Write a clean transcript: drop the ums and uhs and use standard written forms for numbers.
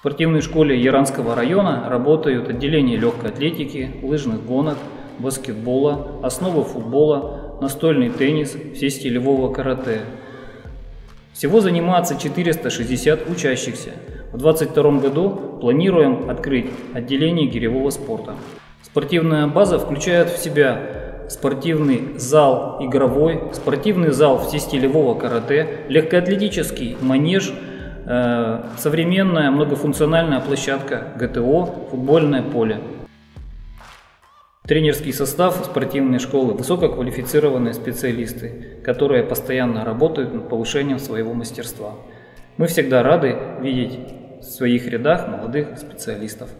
В спортивной школе Яранского района работают отделения легкой атлетики, лыжных гонок, баскетбола, основы футбола, настольный теннис, всестилевого карате. Всего занимается 460 учащихся. В 2022 году планируем открыть отделение гиревого спорта. Спортивная база включает в себя спортивный зал игровой, спортивный зал всестилевого карате, легкоатлетический манеж, современная многофункциональная площадка ГТО, футбольное поле. Тренерский состав спортивной школы – высококвалифицированные специалисты, которые постоянно работают над повышением своего мастерства. Мы всегда рады видеть в своих рядах молодых специалистов.